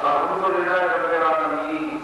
الحمد لله رب العالمين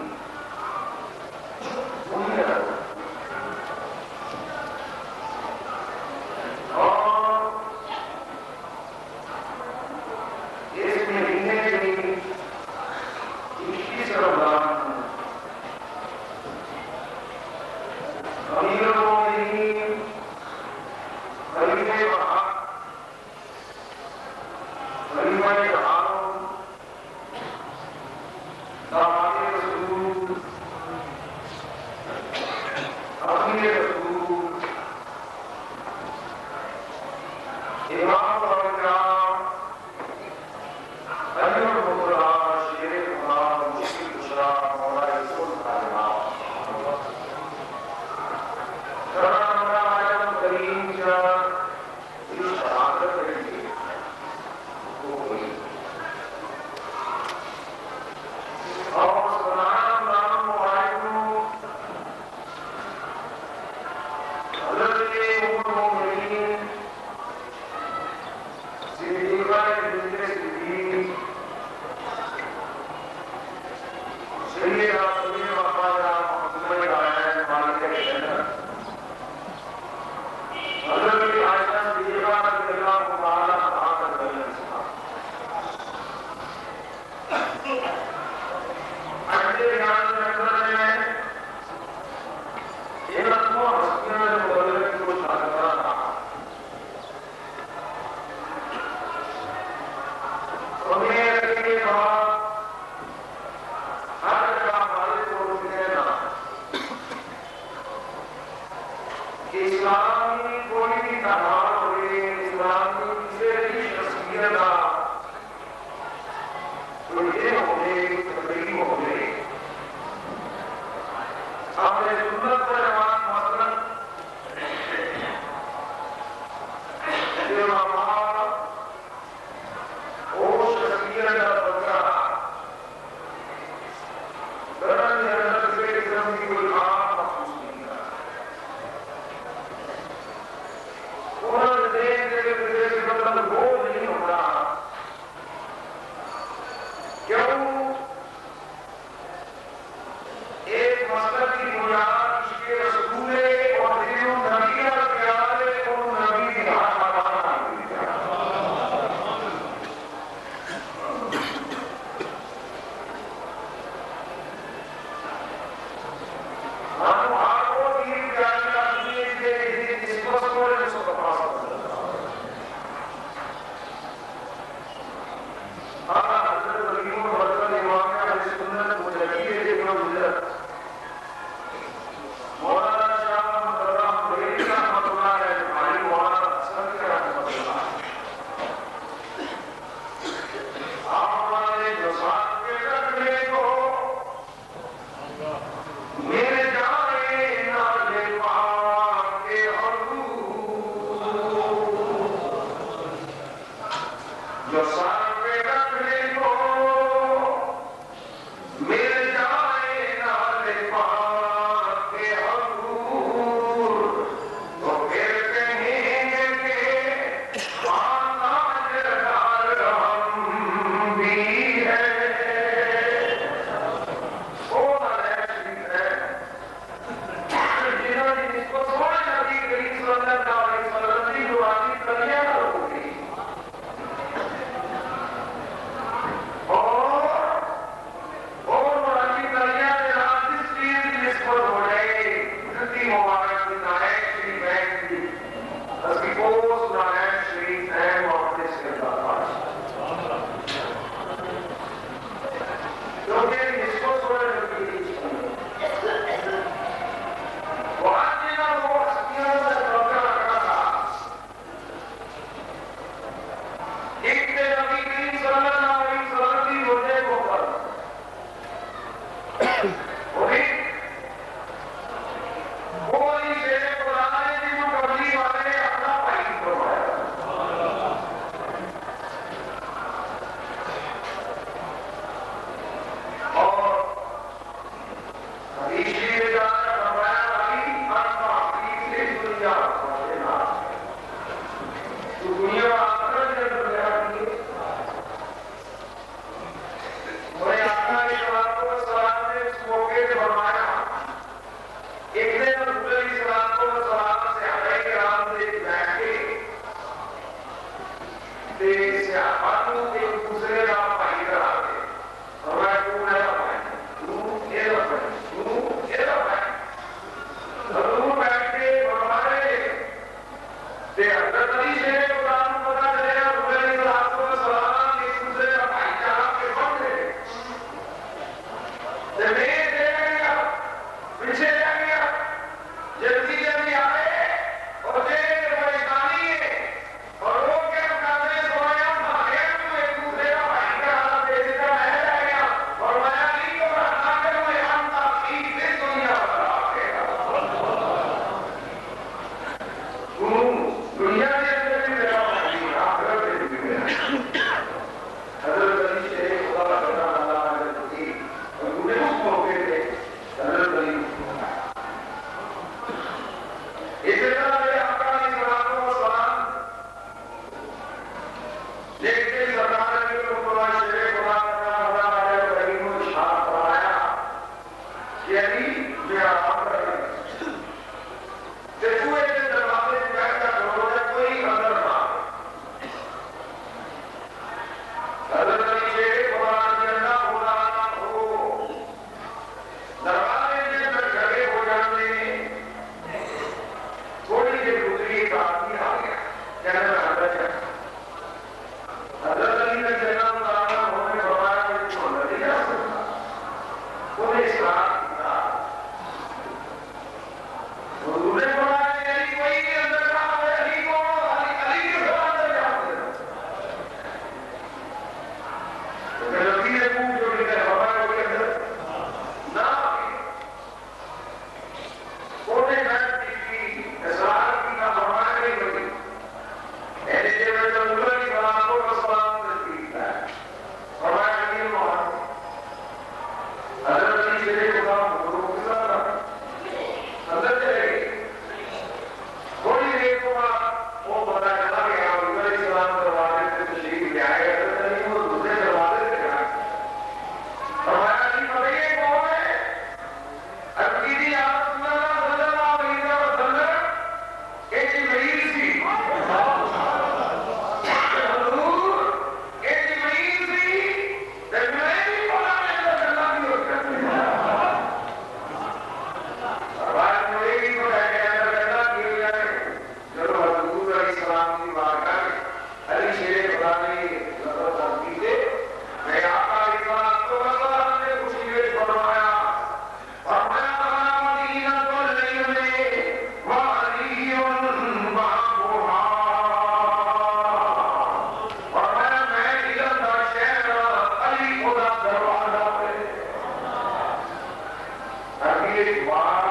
एक बात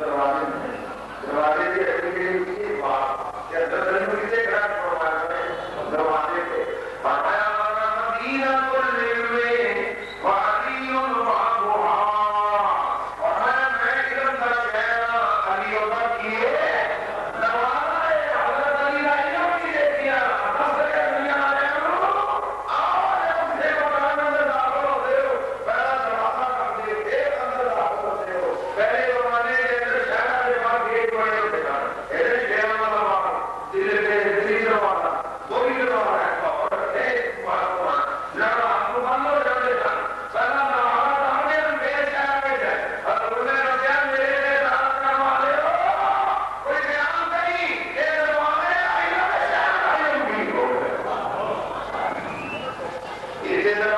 दरवाजे में दरवाजे के अपने की बात या दर्जनों किसे ग्रास प्रवाह में दरवाजे पे बताया वाला मदीना को लेवे वालियों वाबुहा और मैं इधर का शहर अलियोता किए दरवाजे अल्लाह ताली लाइनों की देखिया असल के दुनिया आए हो और अपने बगान में दाखिल होते हो पहला दरवाजा कर दे एक अंदर दाखिल होते हो पहले बगाने इधर शहर के बाद गेट बने होते हैं इधर शहर वाला बाग इधर के इधर वाला दो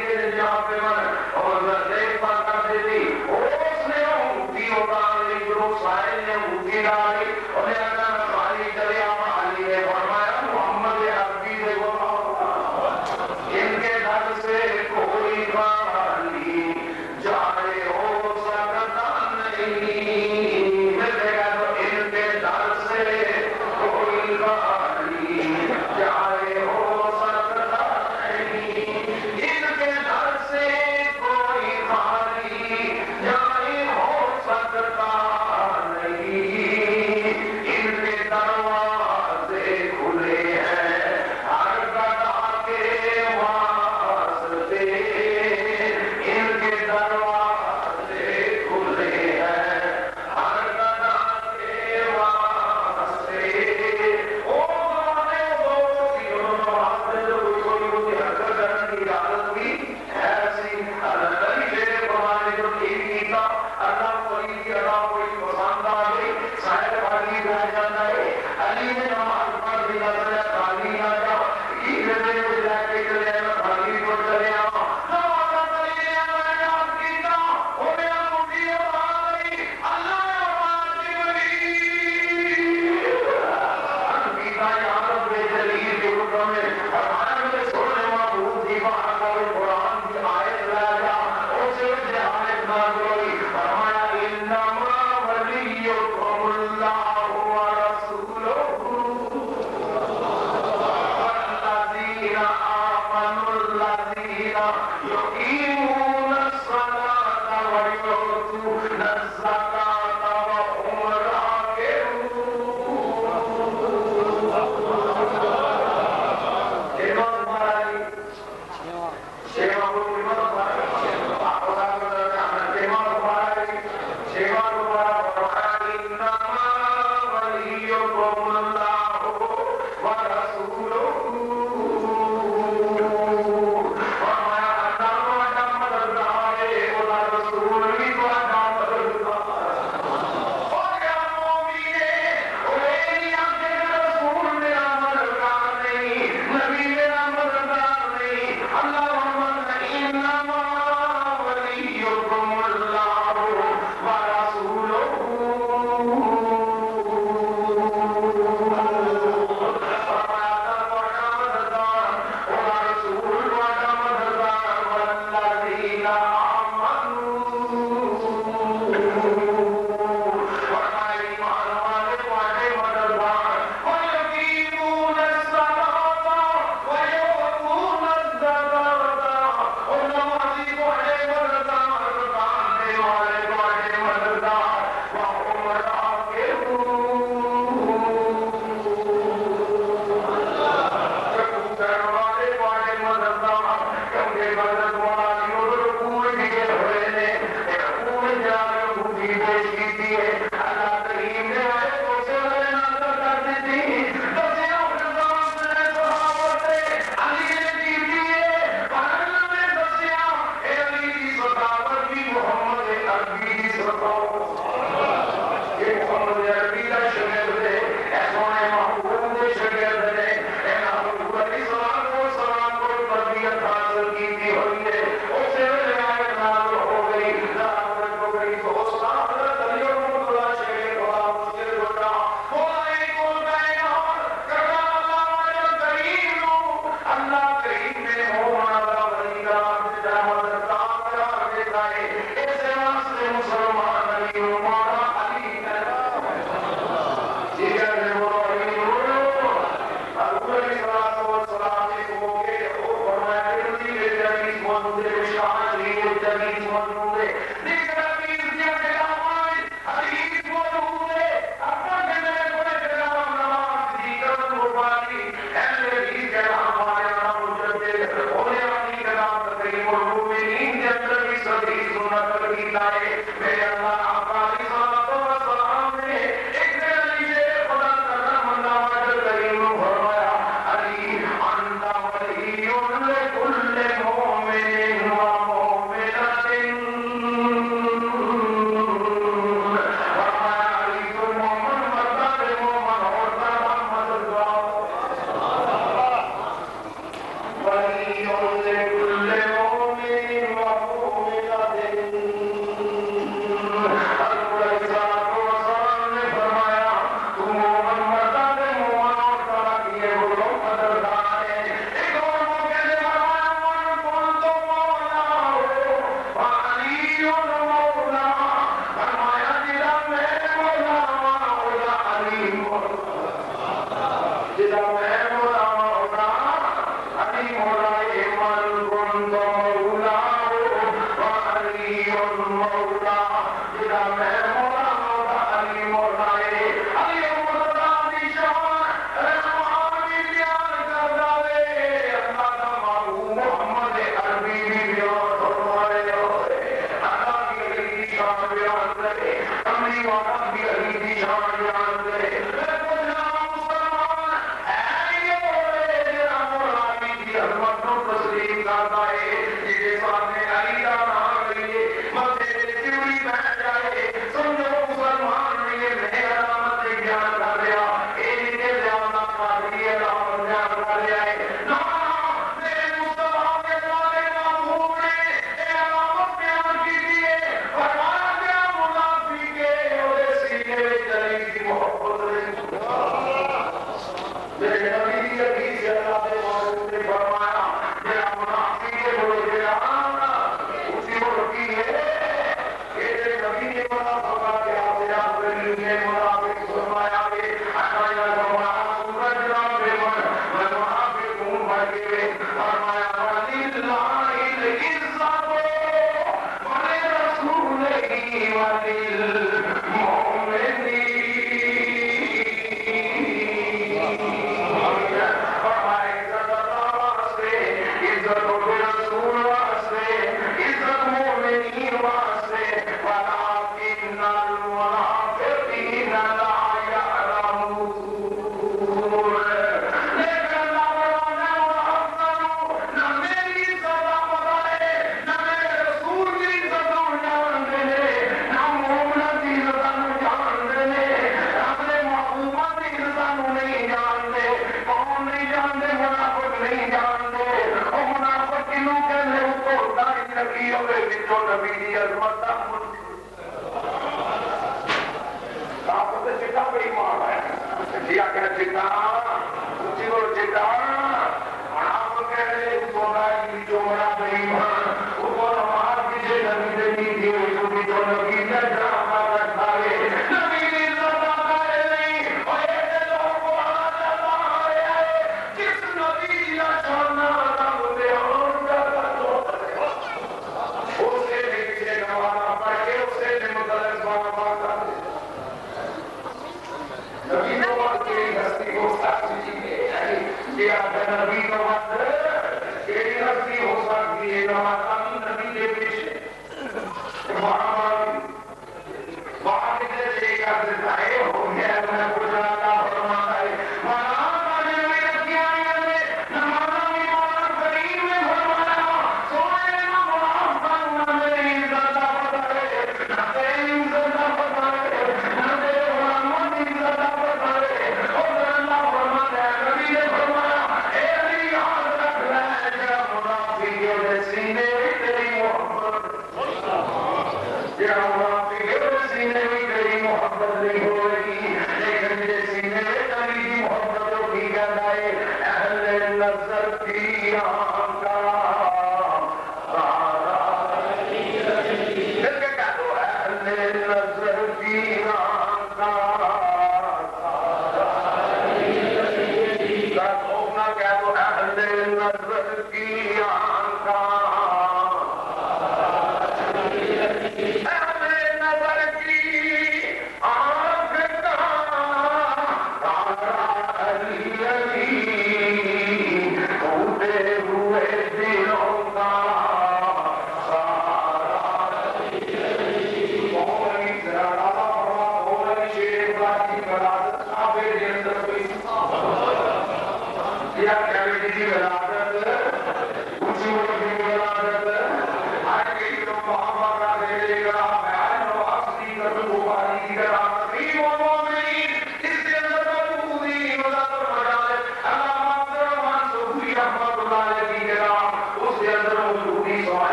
इधर वाला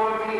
Gracias.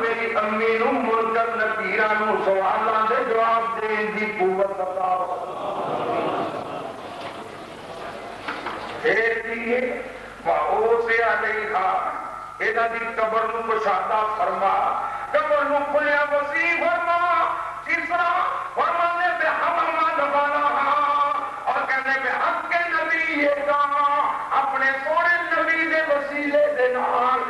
मेरी अम्मी नु मुलकत नतीरा नु सवालां दे जवाब देण दी कुवत अता ए दिए वाओसे अलैहा एदा दी कब्र नु कुशादा फरमा कब्र नु खुल्या वसी फरमा तीसरा फरमाने बे हममा दबाना और कहने के हक के नबी ये कहा अपने सोने नबी दे वसीले दे नाल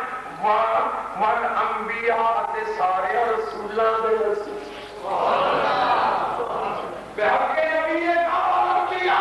मन अंबिया ते सारे रसूलां दे रसूल सुभान अल्लाह बे हक के नबी ये कहा अंबिया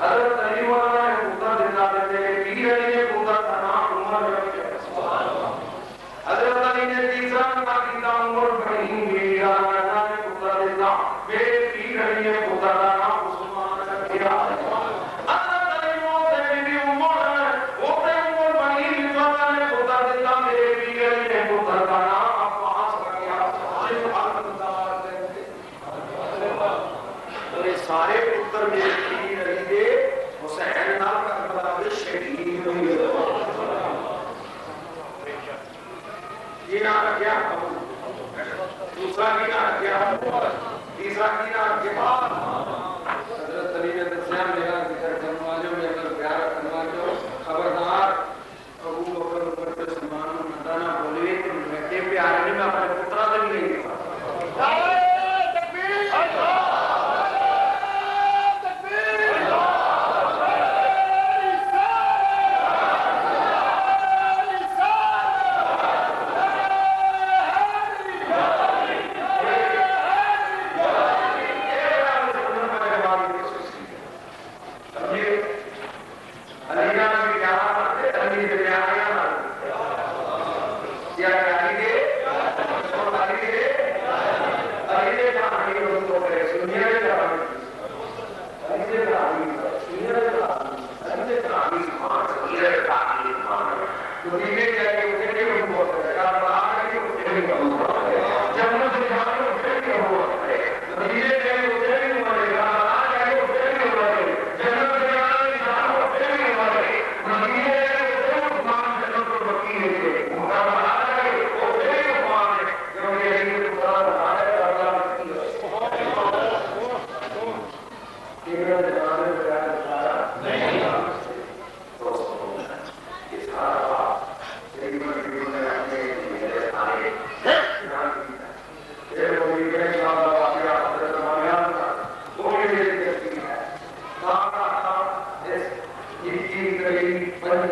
Hazrat Ali Wala ne hutta dinade Ya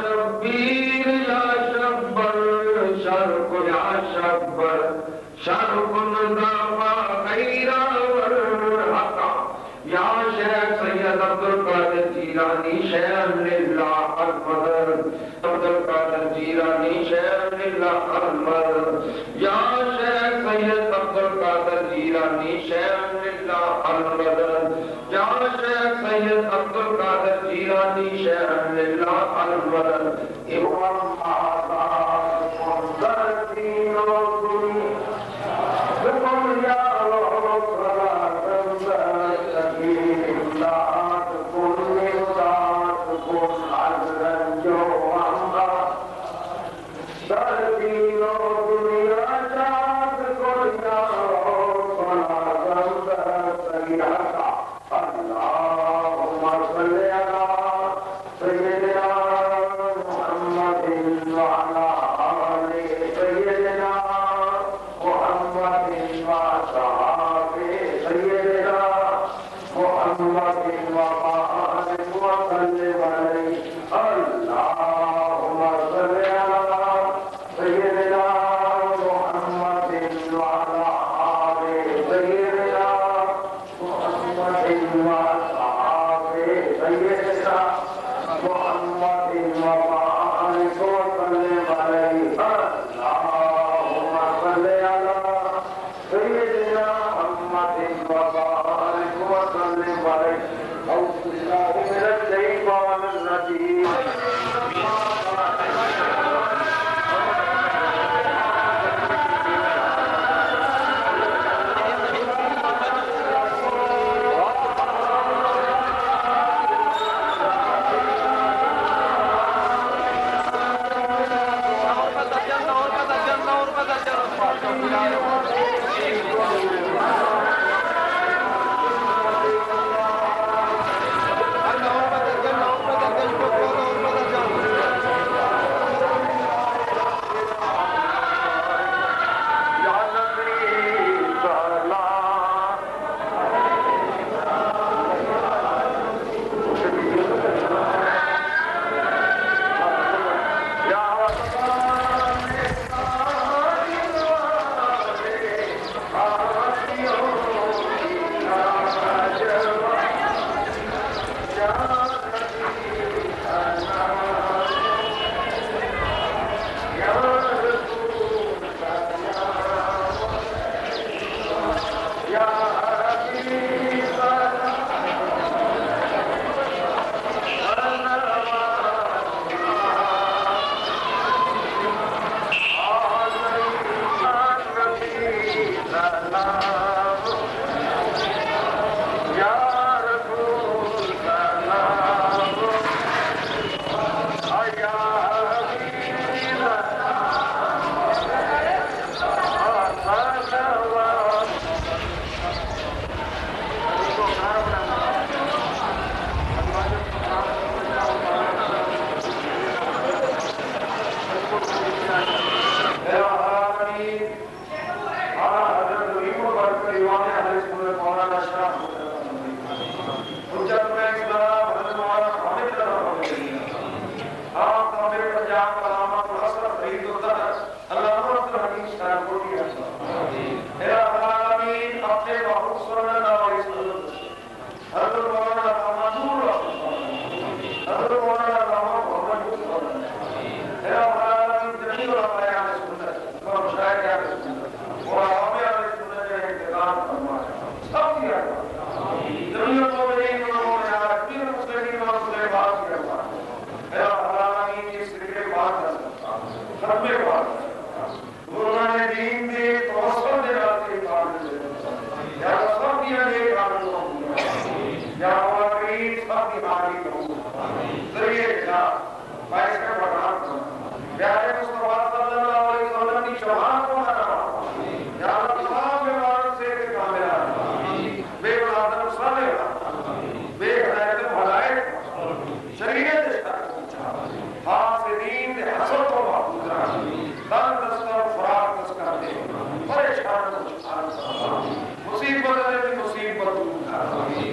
Shabbir, Ya Shabbir. Ahmad, Abdul Qadir Jilani, Shaykh Ahmad, Ya Shaykh Sayyid Abdul Qadir Jilani, Shaykh Ahmad, Ya Shaykh Sayyid Abdul Qadir Jilani, Shaykh Ahmad, Imam Ahmad, Muhammadin Rasul, Bismillah.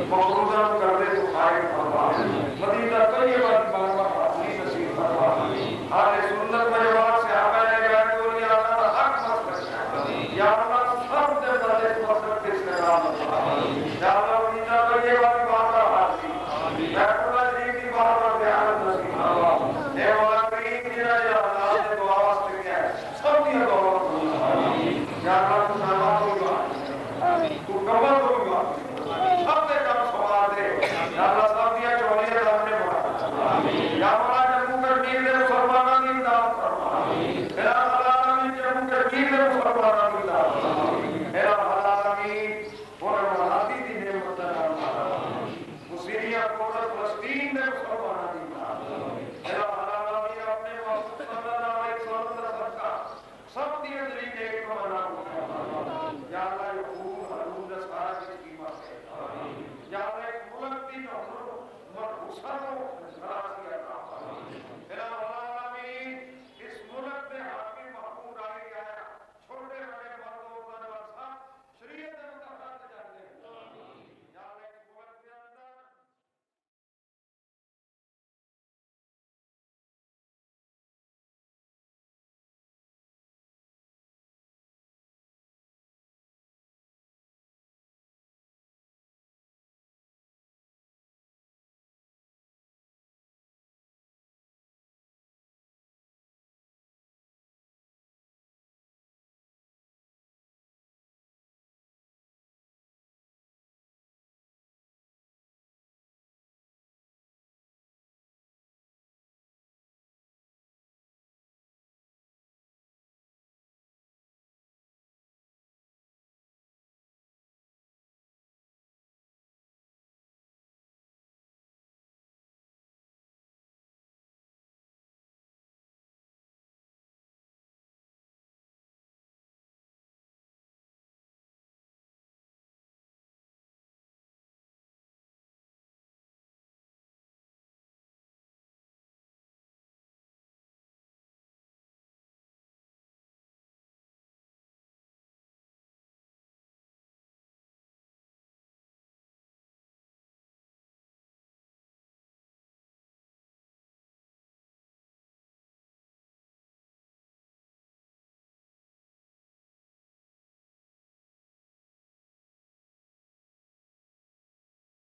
مقروضہ کرتے تو خائف فرما مدینہ طیبہ کی بارگاہ حاضری نصیب فرما Dio loro, ma usano la